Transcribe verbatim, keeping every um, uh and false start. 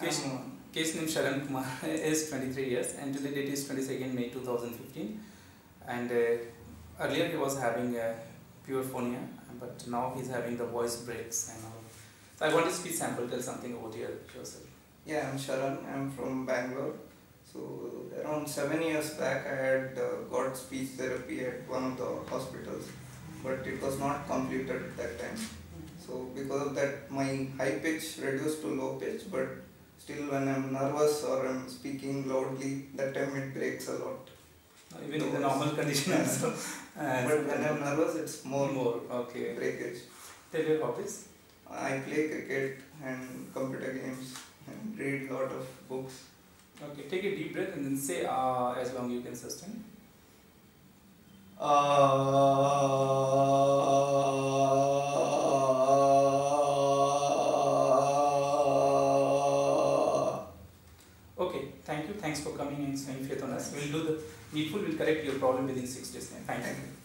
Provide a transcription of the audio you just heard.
Case, um, case name Sharan Kumar is twenty-three years and the date is twenty-second May two thousand fifteen. And uh, earlier he was having a pure phonia, but now he's having the voice breaks and all. So I want his speech sample. Tell something about your yourself. Yeah, I'm Sharan. I'm from Bangalore. So around seven years back, I had uh, got speech therapy at one of the hospitals, but it was not completed at that time. So because of that, my high pitch reduced to low pitch, but still when I'm nervous or I'm speaking loudly, that time it breaks a lot. Even so in the normal condition also. Yeah. But when I'm nervous, it's more, more. Okay. Breakage. Tell your hobbies. I play cricket and computer games and read a lot of books. Okay, take a deep breath and then say uh, as long as you can sustain. Uh, Okay, thank you. Thanks for coming and spending faith on us. We'll do the needful. We'll correct your problem within six days. Thank you.